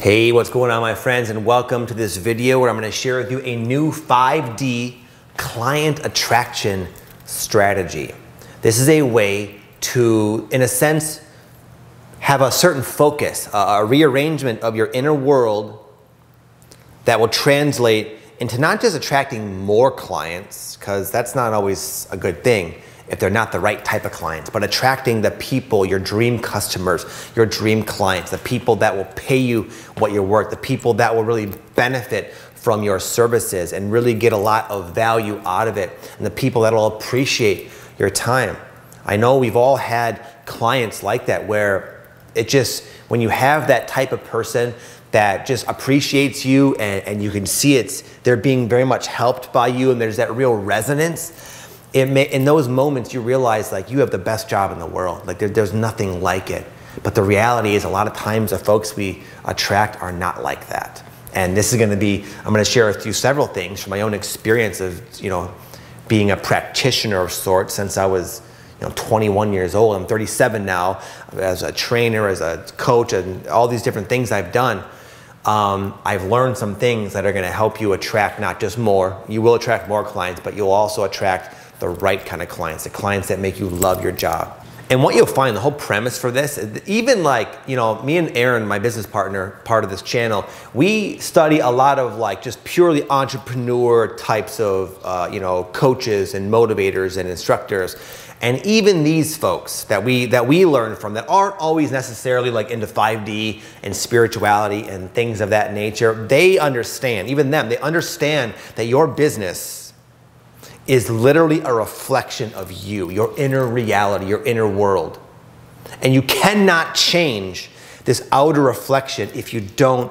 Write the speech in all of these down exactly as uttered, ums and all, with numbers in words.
Hey, what's going on, my friends, and welcome to this video where I'm going to share with you a new five D client attraction strategy. This is a way to, in a sense, have a certain focus, a rearrangement of your inner world that will translate into not just attracting more clients, because that's not always a good thing if they're not the right type of clients, but attracting the people, your dream customers, your dream clients, the people that will pay you what you're worth, the people that will really benefit from your services and really get a lot of value out of it, and the people that will appreciate your time. I know we've all had clients like that where it just, when you have that type of person that just appreciates you and, and you can see it's, they're being very much helped by you and there's that real resonance. It may, in those moments, you realize like you have the best job in the world. Like there, there's nothing like it. But the reality is a lot of times the folks we attract are not like that. And this is going to be, I'm going to share with you several things from my own experience of, you know, being a practitioner of sorts since I was, you know, twenty-one years old. I'm thirty-seven now, as a trainer, as a coach, and all these different things I've done. Um, I've learned some things that are going to help you attract not just more, you will attract more clients, but you'll also attract the right kind of clients, the clients that make you love your job. And what you'll find, the whole premise for this, even like, you know, me and Aaron, my business partner, part of this channel, we study a lot of like just purely entrepreneur types of, uh, you know, coaches and motivators and instructors. And even these folks that we, that we learn from that aren't always necessarily like into five D and spirituality and things of that nature, they understand, even them, they understand that your business is literally a reflection of you, your inner reality, your inner world. And you cannot change this outer reflection if you don't,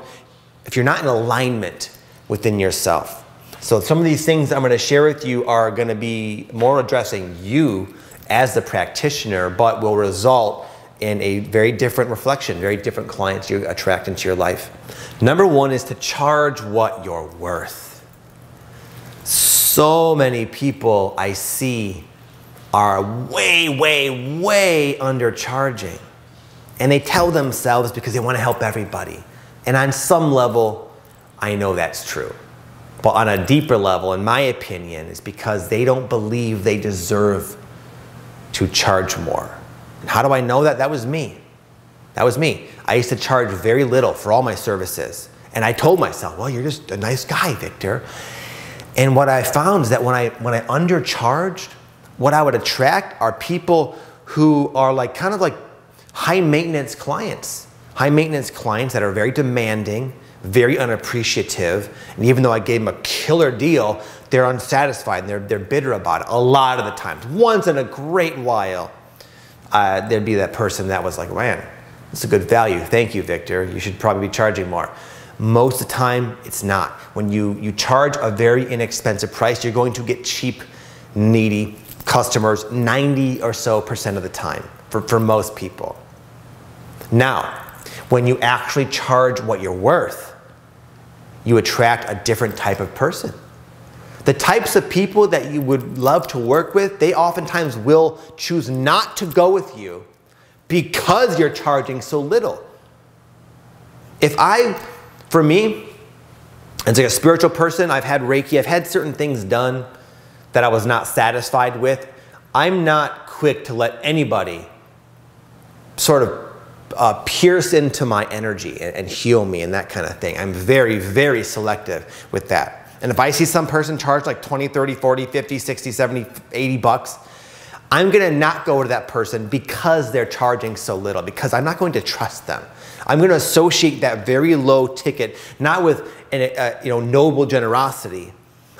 if you're not in alignment within yourself. So some of these things I'm gonna share with you are gonna be more addressing you as the practitioner, but will result in a very different reflection, very different clients you attract into your life. Number one is to charge what you're worth. So many people I see are way, way, way undercharging. And they tell themselves because they want to help everybody. And on some level, I know that's true. But on a deeper level, in my opinion, it's because they don't believe they deserve to charge more. And how do I know that? That was me. That was me. I used to charge very little for all my services. And I told myself, well, you're just a nice guy, Victor. And what I found is that when I, when I undercharged, what I would attract are people who are like kind of like high maintenance clients. High maintenance clients that are very demanding, very unappreciative. And even though I gave them a killer deal, they're unsatisfied and they're, they're bitter about it a lot of the times. Once in a great while, uh, there'd be that person that was like, man, that's a good value. Thank you, Victor. You should probably be charging more. Most of the time, it's not. When you, you charge a very inexpensive price, you're going to get cheap, needy customers ninety or so percent of the time for, for most people. Now, when you actually charge what you're worth, you attract a different type of person. The types of people that you would love to work with, they oftentimes will choose not to go with you because you're charging so little. If I... For me, as like a spiritual person, I've had Reiki, I've had certain things done that I was not satisfied with. I'm not quick to let anybody sort of uh, pierce into my energy and, and heal me and that kind of thing. I'm very, very selective with that. And if I see some person charge like twenty, thirty, forty, fifty, sixty, seventy, eighty bucks, I'm gonna not go to that person because they're charging so little, because I'm not going to trust them. I'm gonna associate that very low ticket, not with an, a, you know, noble generosity.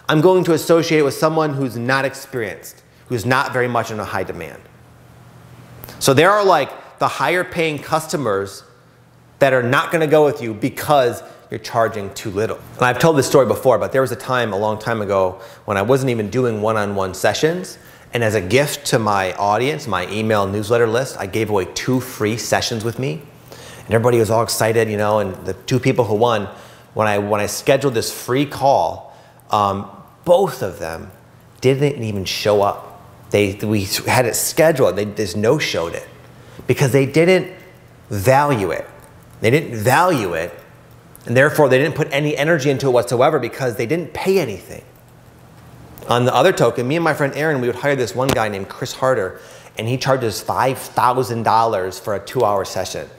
I'm going to associate it with someone who's not experienced, who's not very much in a high demand. So there are like the higher paying customers that are not gonna go with you because you're charging too little. And I've told this story before, but there was a time a long time ago when I wasn't even doing one-on-one sessions. And as a gift to my audience, my email newsletter list, I gave away two free sessions with me. And everybody was all excited, you know, and the two people who won, when I, when I scheduled this free call, um, both of them didn't even show up. They, we had it scheduled, they just no-showed it because they didn't value it. They didn't value it And therefore, they didn't put any energy into it whatsoever because they didn't pay anything. On the other token, me and my friend Aaron, we would hire this one guy named Chris Harder, and he charges five thousand dollars for a two-hour session.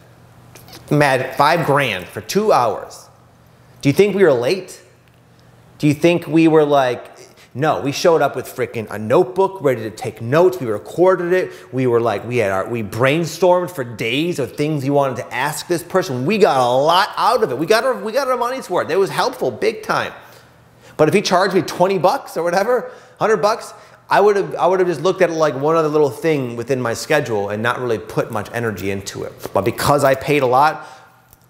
Mad, five grand for two hours. Do you think we were late? Do you think we were like, no, we showed up with freaking a notebook ready to take notes. We recorded it. We were like, we had our, we brainstormed for days of things you wanted to ask this person. We got a lot out of it. We got our, we got our money's worth. It was helpful, big time. But if he charged me twenty bucks or whatever, a hundred bucks, I would have, I would have just looked at it like one other little thing within my schedule and not really put much energy into it. But because I paid a lot,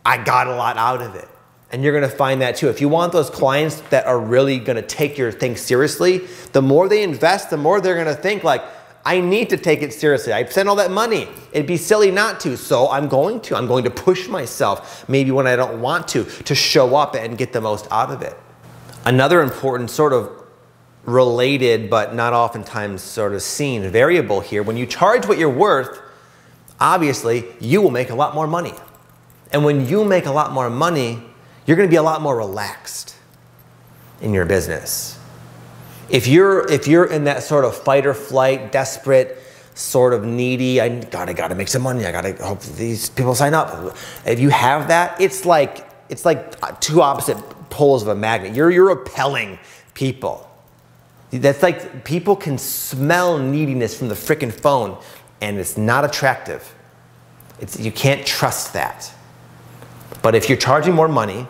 I got a lot out of it. And you're gonna find that too. If you want those clients that are really gonna take your thing seriously, the more they invest, the more they're gonna think like, I need to take it seriously. I've spent all that money. It'd be silly not to, so I'm going to. I'm going to push myself, maybe when I don't want to, to show up and get the most out of it. Another important sort of related, but not oftentimes sort of seen variable here, when you charge what you're worth, obviously you will make a lot more money. And when you make a lot more money, you're gonna be a lot more relaxed in your business. If you're, if you're in that sort of fight or flight, desperate, sort of needy, I gotta, gotta make some money, I gotta hope these people sign up. If you have that, it's like, it's like two opposite poles of a magnet. You're, you're repelling people. That's like, people can smell neediness from the frickin' phone, and it's not attractive. It's, you can't trust that. But if you're charging more money,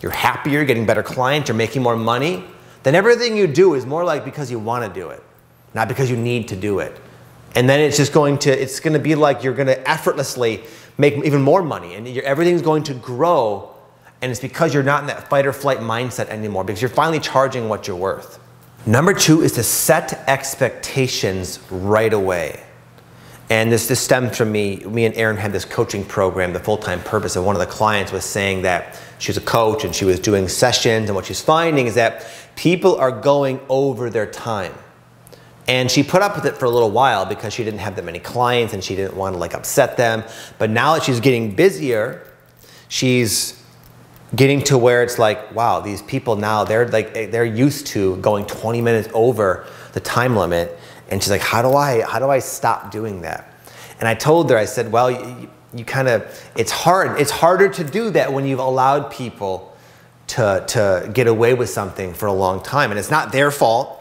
you're happier, you're getting better clients, you're making more money, then everything you do is more like because you want to do it, not because you need to do it. And then it's just going to, it's going to be like you're going to effortlessly make even more money, and you're, everything's going to grow, and it's because you're not in that fight or flight mindset anymore, because you're finally charging what you're worth. Number two is to set expectations right away. And this, this stemmed from me, me and Aaron had this coaching program, the Full Time Purpose, and one of the clients was saying that she was a coach and she was doing sessions, and what she's finding is that people are going over their time. And she put up with it for a little while because she didn't have that many clients and she didn't want to like upset them. But now that she's getting busier, she's getting to where it's like, wow, these people now, they're like, they're used to going twenty minutes over the time limit. And she's like, how do I, how do I stop doing that? And I told her, I said, well, you, you kind of, it's hard. It's harder to do that when you've allowed people to, to get away with something for a long time. And it's not their fault.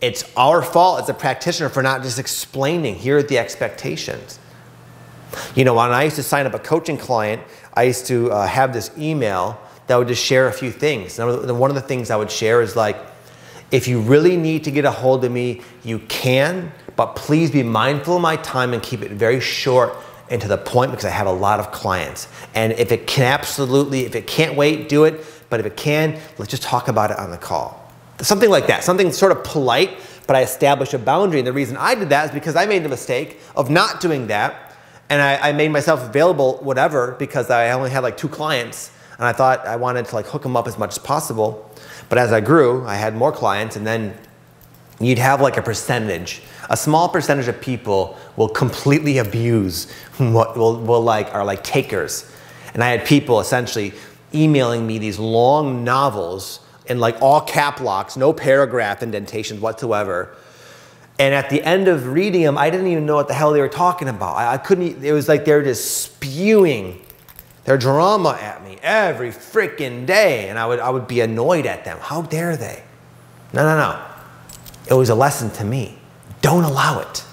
It's our fault as a practitioner for not just explaining, here are the expectations. You know, when I used to sign up a coaching client, I used to uh, have this email that would just share a few things. And one of the things I would share is like, if you really need to get a hold of me, you can, but please be mindful of my time and keep it very short and to the point because I have a lot of clients. And if it can absolutely, if it can't wait, do it. But if it can, let's just talk about it on the call. Something like that, something sort of polite, but I established a boundary. And the reason I did that is because I made the mistake of not doing that. And I, I made myself available, whatever, because I only had like two clients. And I thought I wanted to like hook them up as much as possible. But as I grew, I had more clients, and then you'd have like a percentage. A small percentage of people will completely abuse what will, will like, are like takers. And I had people essentially emailing me these long novels in like all cap locks, no paragraph indentations whatsoever. And at the end of reading them, I didn't even know what the hell they were talking about. I, I couldn't, it was like they were just spewing their drama at me every freaking day, and I would, I would be annoyed at them. How dare they? No, no, no. It was a lesson to me. Don't allow it.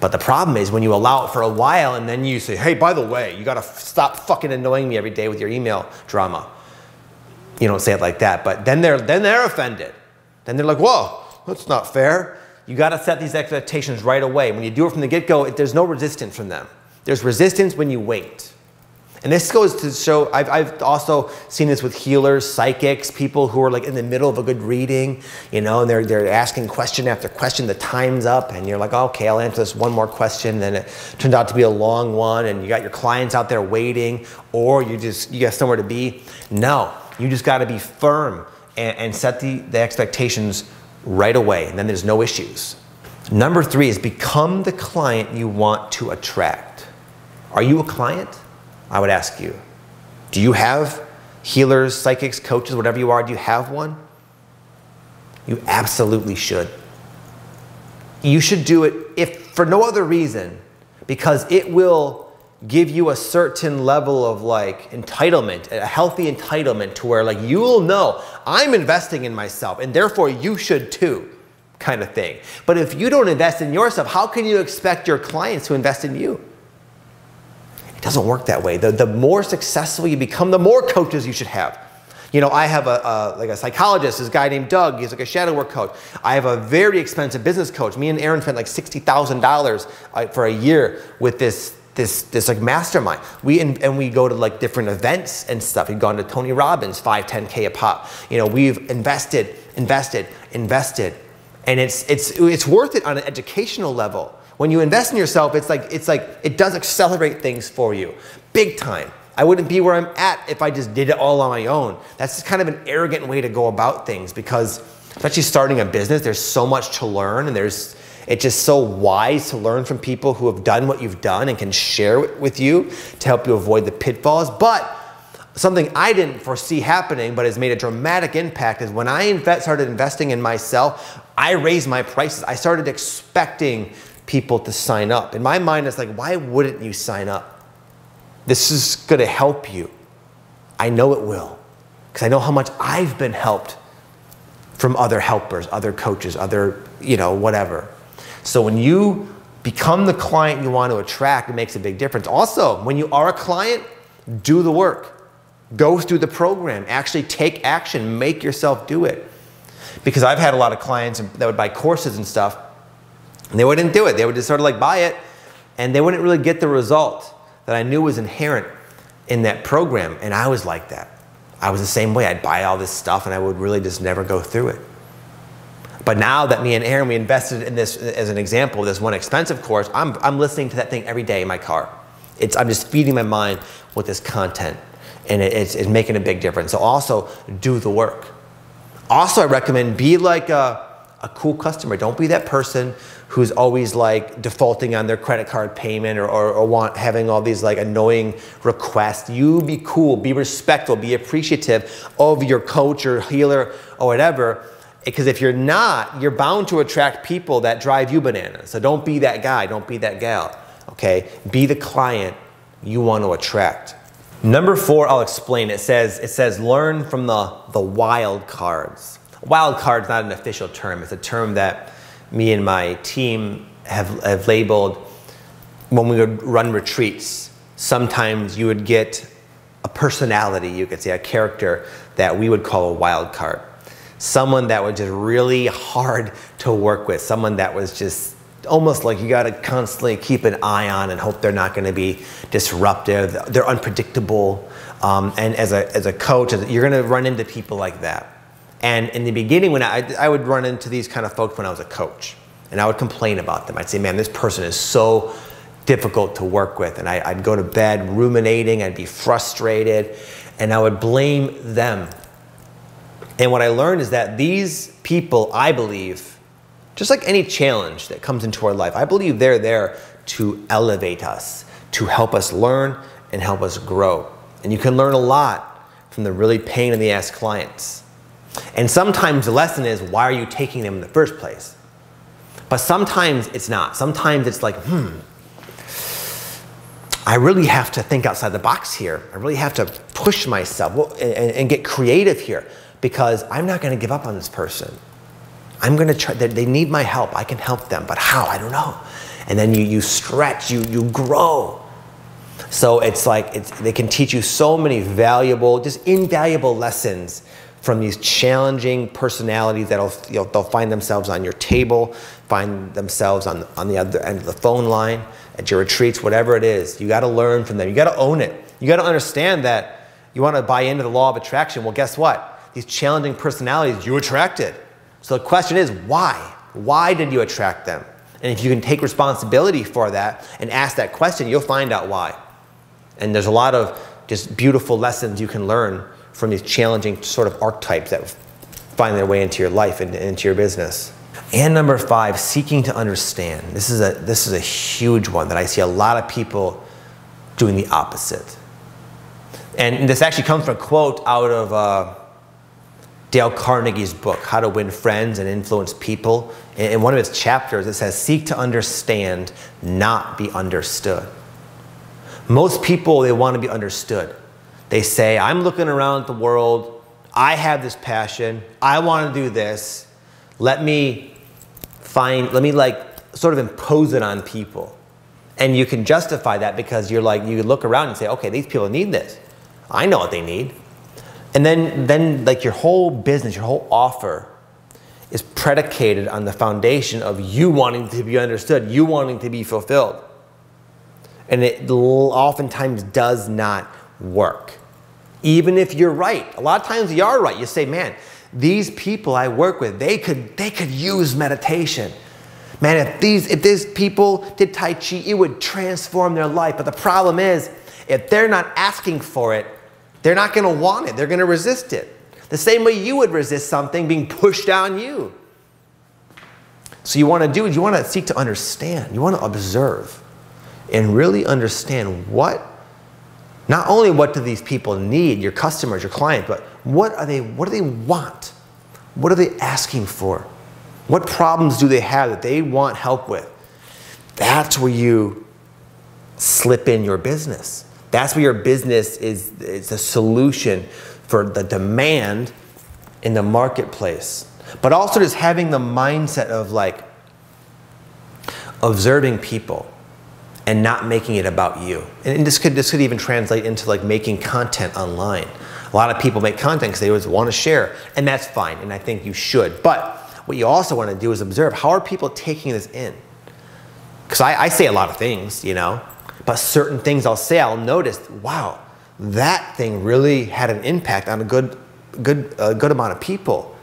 But the problem is when you allow it for a while and then you say, hey, by the way, you gotta stop fucking annoying me every day with your email drama. You don't say it like that, but then they're, then they're offended. Then they're like, whoa, that's not fair. You gotta set these expectations right away. When you do it from the get-go, there's no resistance from them. There's resistance when you wait. And this goes to show, I've, I've also seen this with healers, psychics, people who are like in the middle of a good reading, you know, and they're, they're asking question after question, the time's up, and you're like, okay, I'll answer this one more question, then it turned out to be a long one, and you got your clients out there waiting, or you just, you got somewhere to be. No, you just gotta be firm and, and set the, the expectations right away, and then there's no issues. Number three is become the client you want to attract. Are you a client? I would ask you. Do you have healers, psychics, coaches, whatever you are? Do you have one? You absolutely should. You should do it if for no other reason, because it will give you a certain level of like entitlement, a healthy entitlement, to where like you'll know I'm investing in myself and therefore you should too, kind of thing. But if you don't invest in yourself, how can you expect your clients to invest in you? It doesn't work that way. The, the more successful you become, the more coaches you should have. You know, I have a, a, like a psychologist, this guy named Doug. He's like a shadow work coach. I have a very expensive business coach. Me and Aaron spent like sixty thousand dollars for a year with this, this, this like mastermind. We, in, and we go to like different events and stuff. We've gone to Tony Robbins, five, ten K a pop. You know, we've invested, invested, invested. And it's, it's, it's worth it on an educational level. When you invest in yourself, it's like, it's like, it does accelerate things for you big time. I wouldn't be where I'm at if I just did it all on my own. That's just kind of an arrogant way to go about things, because especially starting a business, there's so much to learn, and there's, it's just so wise to learn from people who have done what you've done and can share it with you to help you avoid the pitfalls. But something I didn't foresee happening but has made a dramatic impact is when I invest, started investing in myself, I raised my prices. I started expecting people to sign up. In my mind, it's like, why wouldn't you sign up? This is going to help you. I know it will, because I know how much I've been helped from other helpers, other coaches, other, you know, whatever. So when you become the client you want to attract, it makes a big difference. Also, when you are a client, do the work. Go through the program. Actually take action. Make yourself do it. Because I've had a lot of clients that would buy courses and stuff, and they wouldn't do it. They would just sort of like buy it, and they wouldn't really get the result that I knew was inherent in that program. And I was like that. I was the same way. I'd buy all this stuff and I would really just never go through it. But now that me and Aaron, we invested in this, as an example, this one expensive course, I'm, I'm listening to that thing every day in my car. It's, I'm just feeding my mind with this content, and it, it's, it's making a big difference. So also do the work. Also, I recommend be like a, a cool customer. Don't be that person who's always like defaulting on their credit card payment, or, or, or want, having all these like annoying requests. You be cool, be respectful, be appreciative of your coach or healer or whatever. Because if you're not, you're bound to attract people that drive you bananas. So don't be that guy, don't be that gal, okay? Be the client you want to attract. Number four, I'll explain. It says, it says learn from the, the wild cards. Wild card is not an official term. It's a term that me and my team have, have labeled when we would run retreats. Sometimes you would get a personality, you could say a character, that we would call a wild card. Someone that was just really hard to work with. Someone that was just almost like you got to constantly keep an eye on and hope they're not going to be disruptive. They're unpredictable. Um, and as a, as a coach, you're going to run into people like that. And in the beginning, when I, I would run into these kind of folks when I was a coach, and I would complain about them. I'd say, man, this person is so difficult to work with. And I, I'd go to bed ruminating, I'd be frustrated, and I would blame them. And what I learned is that these people, I believe, just like any challenge that comes into our life, I believe they're there to elevate us, to help us learn and help us grow. And you can learn a lot from the really pain in the ass clients. And sometimes the lesson is, why are you taking them in the first place? But sometimes it's not. Sometimes it's like, hmm, I really have to think outside the box here. I really have to push myself and, and get creative here, because I'm not going to give up on this person. I'm going to try. They need my help. I can help them, but how? I don't know. And then you, you stretch, you, you grow. So it's like it's, they can teach you so many valuable, just invaluable lessons from these challenging personalities that'll, you know, they'll find themselves on your table, find themselves on, on the other end of the phone line, at your retreats, whatever it is. You gotta learn from them. You gotta own it. You gotta understand that you wanna buy into the law of attraction. Well, guess what? These challenging personalities, you attracted. So the question is, why? Why did you attract them? And if you can take responsibility for that and ask that question, you'll find out why. And there's a lot of just beautiful lessons you can learn from these challenging sort of archetypes that find their way into your life and into your business. And number five, seeking to understand. This is a, this is a huge one that I see a lot of people doing the opposite. And this actually comes from a quote out of uh, Dale Carnegie's book, How to Win Friends and Influence People. In one of his chapters, it says, seek to understand, not be understood. Most people, they want to be understood. They say, I'm looking around at the world. I have this passion. I want to do this. Let me find, let me like sort of impose it on people. And you can justify that because you're like, you look around and say, okay, these people need this. I know what they need. And then, then like your whole business, your whole offer is predicated on the foundation of you wanting to be understood, you wanting to be fulfilled. And it oftentimes does not work. Even if you're right. A lot of times you are right. You say, man, these people I work with, they could, they could use meditation. Man, if these, if these people did Tai Chi, it would transform their life. But the problem is, if they're not asking for it, they're not going to want it. They're going to resist it. The same way you would resist something being pushed on you. So you want to do, you want to seek to understand. You want to observe and really understand what, not only what do these people need, your customers, your clients, but what are they, what do they want? What are they asking for? What problems do they have that they want help with? That's where you slip in your business. That's where your business is, it's a solution for the demand in the marketplace. But also just having the mindset of like observing people and not making it about you. And this could, this could even translate into like making content online. A lot of people make content because they always want to share, and that's fine, and I think you should. But what you also want to do is observe, how are people taking this in? Because I, I say a lot of things, you know, but certain things I'll say, I'll notice, wow, that thing really had an impact on a good, good, a good amount of people.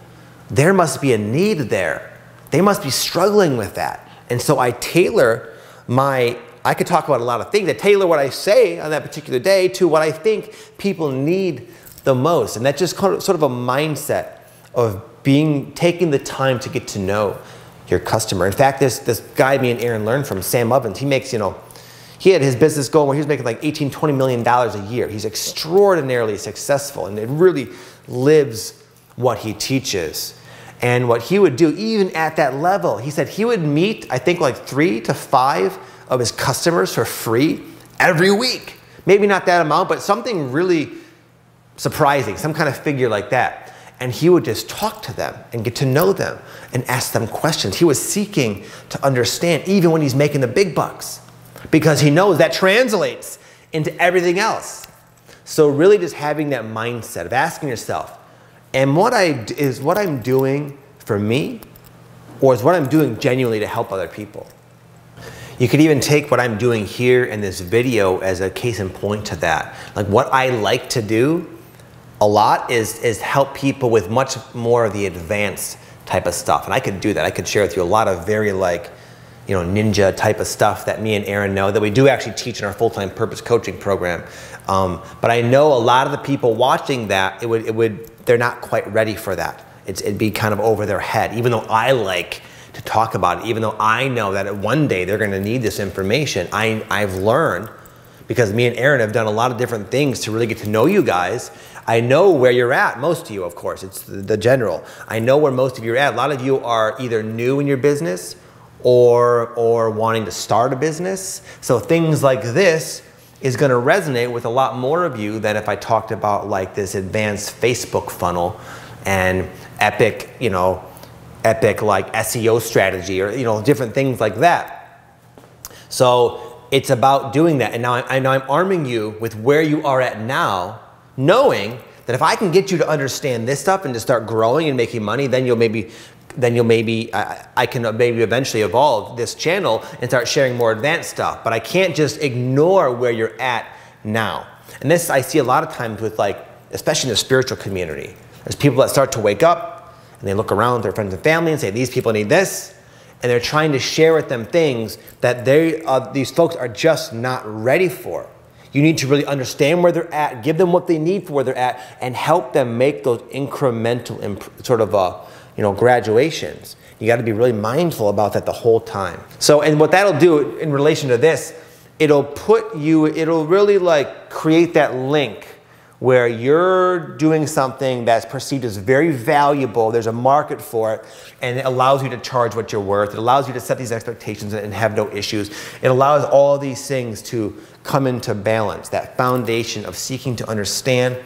There must be a need there. They must be struggling with that. And so I tailor my, I could talk about a lot of things. I tailor what I say on that particular day to what I think people need the most. And that's just sort of a mindset of being, taking the time to get to know your customer. In fact, this, this guy me and Aaron learned from, Sam Ovens, he makes, you know, he had his business goal where he was making like eighteen, twenty million dollars a year. He's extraordinarily successful, and it really lives what he teaches. And what he would do, even at that level, he said he would meet, I think like three to five of his customers for free every week. Maybe not that amount, but something really surprising, some kind of figure like that. And he would just talk to them and get to know them and ask them questions. He was seeking to understand even when he's making the big bucks, because he knows that translates into everything else. So really just having that mindset of asking yourself, and what I, is what I'm doing for me, or is what I'm doing genuinely to help other people? You could even take what I'm doing here in this video as a case in point to that. Like what I like to do a lot is, is help people with much more of the advanced type of stuff. And I could do that. I could share with you a lot of very like, you know, ninja type of stuff that me and Aaron know that we do actually teach in our Full Time Purpose coaching program. Um, but I know a lot of the people watching that, it would, it would, they're not quite ready for that. It's, it'd be kind of over their head, even though I like to talk about it, even though I know that one day they're going to need this information. I, I've learned, because me and Aaron have done a lot of different things to really get to know you guys. I know where you're at, most of you, of course, it's the general. I know where most of you are at. A lot of you are either new in your business or, or wanting to start a business. So things like this is gonna resonate with a lot more of you than if I talked about like this advanced Facebook funnel and epic, you know, epic like S E O strategy or, you know, different things like that. So it's about doing that. And now, I, now I'm arming you with where you are at now, knowing that if I can get you to understand this stuff and to start growing and making money, then you'll maybe, then you'll maybe, I, I can maybe eventually evolve this channel and start sharing more advanced stuff. But I can't just ignore where you're at now. And this I see a lot of times with like, especially in the spiritual community. There's people that start to wake up and they look around at their friends and family and say, these people need this. And they're trying to share with them things that they, uh, these folks are just not ready for. You need to really understand where they're at, give them what they need for where they're at, and help them make those incremental imp sort of uh, you know, graduations. You gotta be really mindful about that the whole time. So, and what that'll do in relation to this, it'll put you, it'll really like create that link where you're doing something that's perceived as very valuable, there's a market for it, and it allows you to charge what you're worth, it allows you to set these expectations and have no issues. It allows all these things to come into balance, that foundation of seeking to understand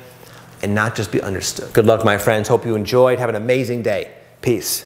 and not just be understood. Good luck, my friends. Hope you enjoyed. Have an amazing day. Peace.